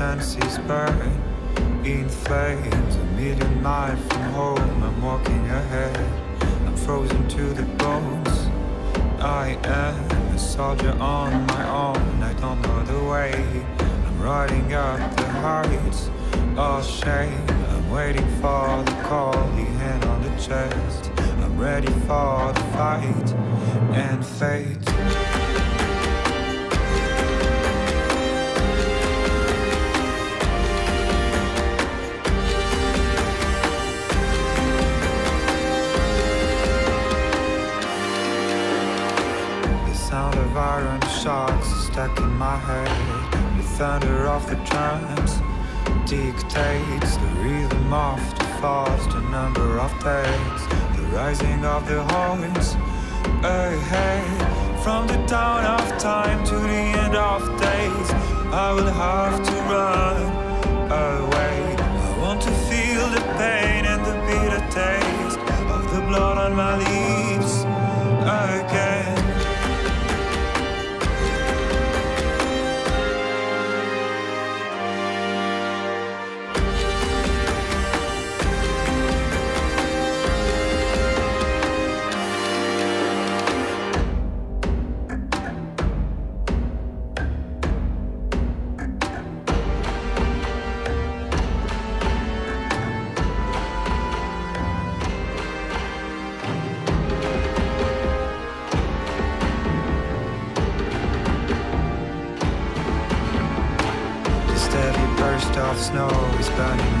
senses burn in flames. A million miles from home, I'm walking ahead. I'm frozen to the bones. I am a soldier on my own. I don't know the way. I'm riding up the heights. Oh shame, I'm waiting for the call. The hand on the chest, I'm ready for the fight and fate. Iron sharks stuck in my head. The thunder of the drums dictates the rhythm of the thoughts, the number of days, the rising of the horns. Hey, hey, from the dawn of time to the end of days, I will have to run away. I want to feel the pain and the bitter taste of the blood on my lips again. Snow is burning